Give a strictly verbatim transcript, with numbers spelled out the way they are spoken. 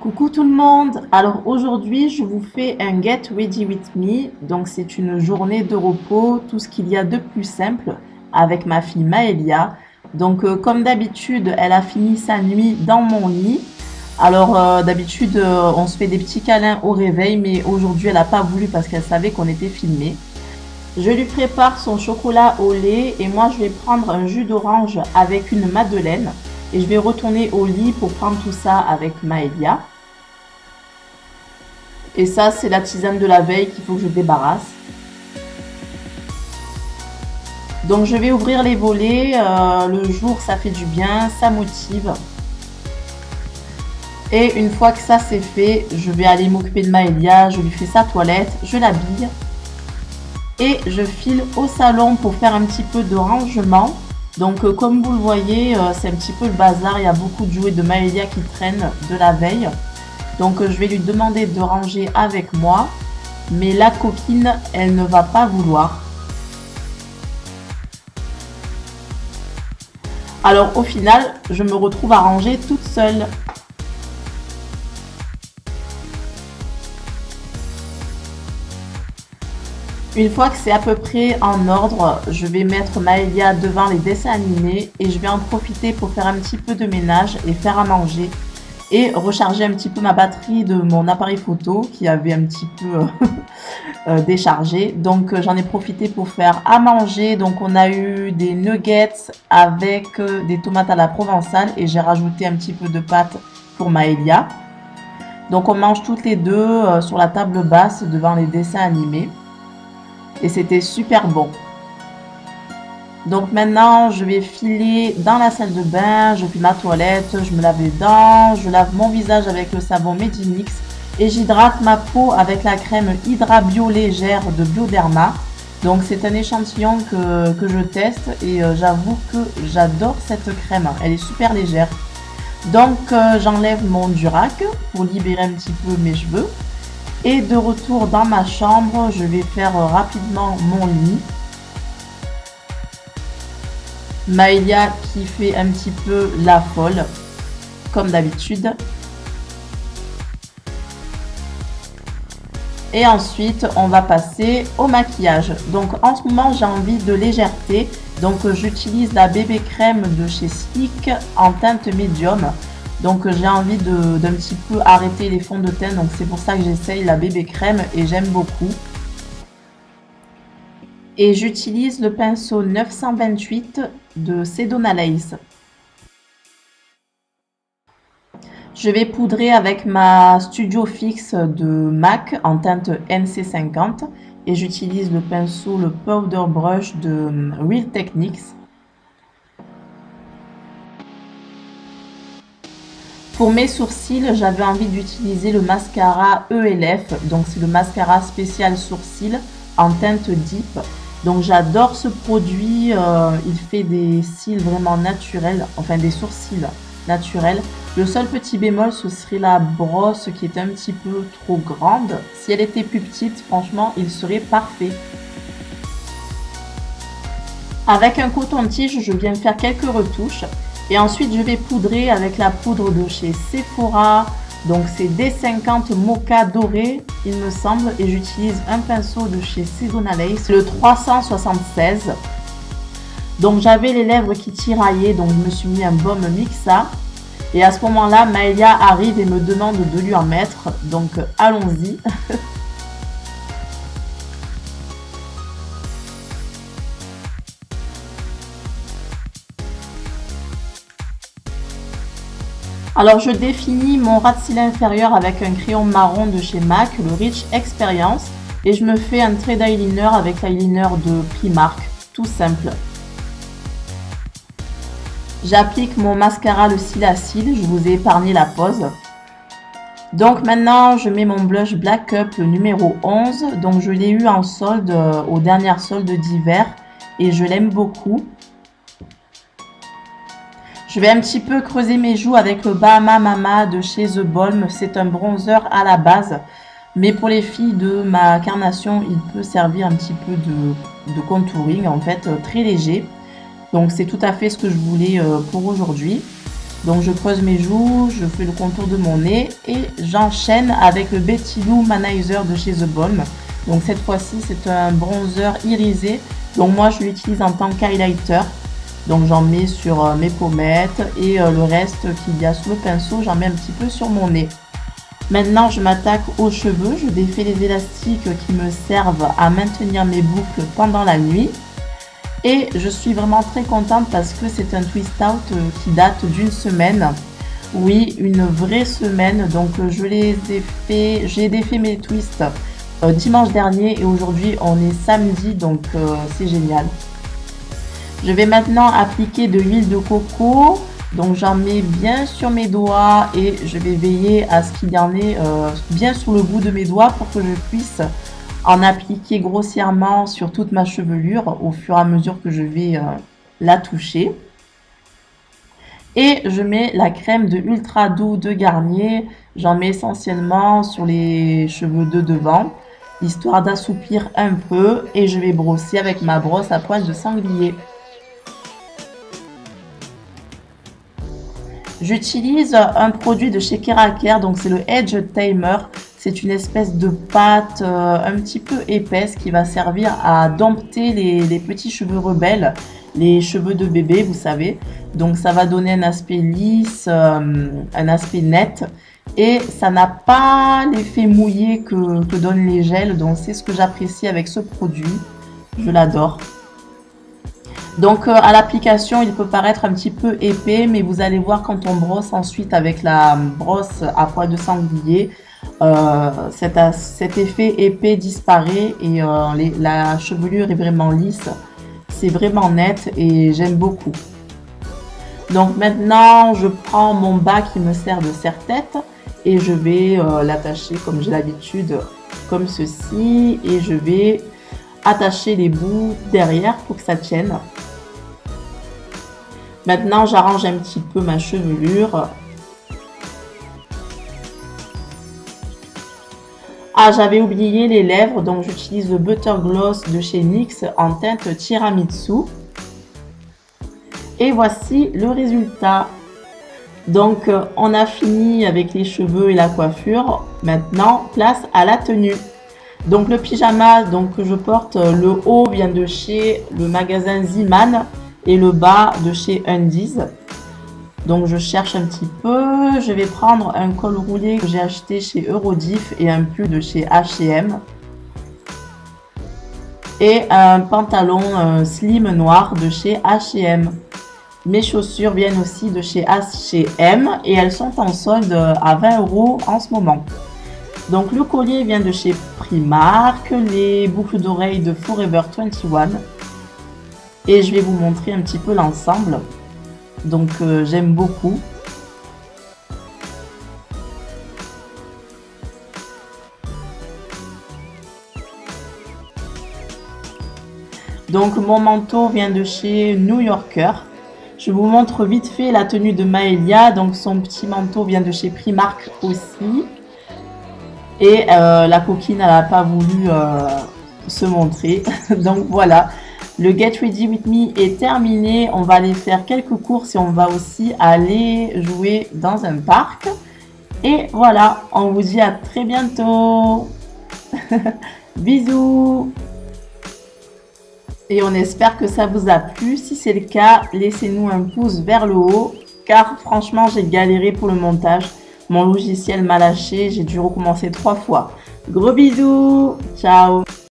Coucou tout le monde, alors aujourd'hui je vous fais un Get Ready With Me, donc c'est une journée de repos, tout ce qu'il y a de plus simple avec ma fille Maëlia. Donc euh, comme d'habitude elle a fini sa nuit dans mon lit, alors euh, d'habitude euh, on se fait des petits câlins au réveil mais aujourd'hui elle n'a pas voulu parce qu'elle savait qu'on était filmé. Je lui prépare son chocolat au lait et moi je vais prendre un jus d'orange avec une madeleine. Et je vais retourner au lit pour prendre tout ça avec Maëlia. Et ça, c'est la tisane de la veille qu'il faut que je débarrasse. Donc je vais ouvrir les volets. Euh, le jour, ça fait du bien, ça motive. Et une fois que ça c'est fait, je vais aller m'occuper de Maëlia. Je lui fais sa toilette, je l'habille. Et je file au salon pour faire un petit peu de rangement. Donc euh, comme vous le voyez, euh, c'est un petit peu le bazar, il y a beaucoup de jouets de Maëlia qui traînent de la veille. Donc euh, je vais lui demander de ranger avec moi, mais la coquine, elle ne va pas vouloir. Alors au final, je me retrouve à ranger toute seule. Une fois que c'est à peu près en ordre, je vais mettre Maëlia devant les dessins animés et je vais en profiter pour faire un petit peu de ménage et faire à manger et recharger un petit peu ma batterie de mon appareil photo qui avait un petit peu déchargé. Donc j'en ai profité pour faire à manger. Donc on a eu des nuggets avec des tomates à la provençale et j'ai rajouté un petit peu de pâte pour Maëlia. Donc on mange toutes les deux sur la table basse devant les dessins animés. Et c'était super bon. Donc maintenant je vais filer dans la salle de bain, je fais ma toilette, je me lave les dents, je lave mon visage avec le savon Medimix et j'hydrate ma peau avec la crème Hydra Bio Légère de Bioderma. Donc c'est un échantillon que, que je teste et j'avoue que j'adore cette crème, elle est super légère. Donc j'enlève mon Durac pour libérer un petit peu mes cheveux. Et de retour dans ma chambre, je vais faire rapidement mon lit. Maëlia qui fait un petit peu la folle, comme d'habitude. Et ensuite, on va passer au maquillage. Donc en ce moment, j'ai envie de légèreté. Donc j'utilise la bébé crème de chez Sleek en teinte médium. Donc j'ai envie d'un petit peu arrêter les fonds de teint, donc c'est pour ça que j'essaye la bébé crème et j'aime beaucoup. Et j'utilise le pinceau neuf cent vingt-huit de Sedona Lace. Je vais poudrer avec ma Studio Fix de MAC en teinte N C cinquante et j'utilise le pinceau, le Powder Brush de Real Techniques. Pour mes sourcils, j'avais envie d'utiliser le mascara E L F, donc c'est le mascara spécial sourcils en teinte deep. Donc j'adore ce produit, euh, il fait des cils vraiment naturels, enfin des sourcils naturels. Le seul petit bémol, ce serait la brosse qui est un petit peu trop grande. Si elle était plus petite, franchement, il serait parfait. Avec un coton-tige, je viens faire quelques retouches. Et ensuite, je vais poudrer avec la poudre de chez Sephora. Donc, c'est D cinquante Mocha doré, il me semble. Et j'utilise un pinceau de chez Sedona Lace, le trois cent soixante-seize. Donc, j'avais les lèvres qui tiraillaient. Donc, je me suis mis un baume Mixa. Et à ce moment-là, Maëlia arrive et me demande de lui en mettre. Donc, allons-y. Alors je définis mon ras de cils inférieur avec un crayon marron de chez MAC, le Rich Experience, et je me fais un trait d'eyeliner avec l'eyeliner de Primark, tout simple. J'applique mon mascara le cil à cil, je vous ai épargné la pose. Donc maintenant je mets mon blush Black Up le numéro onze, donc je l'ai eu en solde, euh, aux dernières soldes d'hiver, et je l'aime beaucoup. Je vais un petit peu creuser mes joues avec le Bahama Mama de chez The Balm. C'est un bronzer à la base. Mais pour les filles de ma carnation, il peut servir un petit peu de, de contouring, en fait, très léger. Donc c'est tout à fait ce que je voulais pour aujourd'hui. Donc je creuse mes joues, je fais le contour de mon nez et j'enchaîne avec le Betty Lou Manizer de chez The Balm. Donc cette fois-ci c'est un bronzer irisé, donc moi je l'utilise en tant qu'highlighter. Donc j'en mets sur mes pommettes et le reste qu'il y a sous le pinceau, j'en mets un petit peu sur mon nez. Maintenant je m'attaque aux cheveux, je défais les élastiques qui me servent à maintenir mes boucles pendant la nuit. Et je suis vraiment très contente parce que c'est un twist out qui date d'une semaine. Oui, une vraie semaine. Donc je les ai fait, j'ai défait mes twists euh, dimanche dernier et aujourd'hui on est samedi, donc euh, c'est génial. Je vais maintenant appliquer de l'huile de coco. Donc j'en mets bien sur mes doigts et je vais veiller à ce qu'il y en ait euh, bien sur le bout de mes doigts pour que je puisse en appliquer grossièrement sur toute ma chevelure au fur et à mesure que je vais euh, la toucher. Et je mets la crème de Ultra Doux de Garnier, j'en mets essentiellement sur les cheveux de devant, histoire d'assouplir un peu, et je vais brosser avec ma brosse à poils de sanglier. J'utilise un produit de chez Keracare, donc c'est le Edge Tamer. C'est une espèce de pâte euh, un petit peu épaisse qui va servir à dompter les, les petits cheveux rebelles, les cheveux de bébé, vous savez. Donc ça va donner un aspect lisse, euh, un aspect net. Et ça n'a pas l'effet mouillé que, que donnent les gels. Donc c'est ce que j'apprécie avec ce produit. Je l'adore. Donc euh, à l'application, il peut paraître un petit peu épais. Mais vous allez voir quand on brosse ensuite avec la brosse à poils de sanglier, Euh, cet, cet effet épais disparaît et euh, les, la chevelure est vraiment lisse, c'est vraiment net et j'aime beaucoup. Donc maintenant je prends mon bas qui me sert de serre-tête et je vais euh, l'attacher comme j'ai l'habitude, comme ceci, et je vais attacher les bouts derrière pour que ça tienne. Maintenant j'arrange un petit peu ma chevelure. Ah, j'avais oublié les lèvres, donc j'utilise le Butter Gloss de chez N Y X en teinte Tiramisu. Et voici le résultat. Donc, on a fini avec les cheveux et la coiffure. Maintenant, place à la tenue. Donc, le pyjama donc, que je porte, le haut vient de chez le magasin Zeeman et le bas de chez Undiz. Donc je cherche un petit peu, je vais prendre un col roulé que j'ai acheté chez Eurodif et un pull de chez H et M. Et un pantalon euh, slim noir de chez H et M. Mes chaussures viennent aussi de chez H et M et elles sont en solde à vingt euros en ce moment. Donc le collier vient de chez Primark, les boucles d'oreilles de Forever vingt et un. Et je vais vous montrer un petit peu l'ensemble. Donc euh, j'aime beaucoup. Donc mon manteau vient de chez New Yorker. Je vous montre vite fait la tenue de Maëlia. Donc son petit manteau vient de chez Primark aussi. Et euh, la coquine, elle n'a pas voulu euh, se montrer. Donc voilà. Le Get Ready With Me est terminé, on va aller faire quelques courses et on va aussi aller jouer dans un parc. Et voilà, on vous dit à très bientôt. Bisous. Et on espère que ça vous a plu. Si c'est le cas, laissez-nous un pouce vers le haut. Car franchement, j'ai galéré pour le montage. Mon logiciel m'a lâché, j'ai dû recommencer trois fois. Gros bisous, ciao.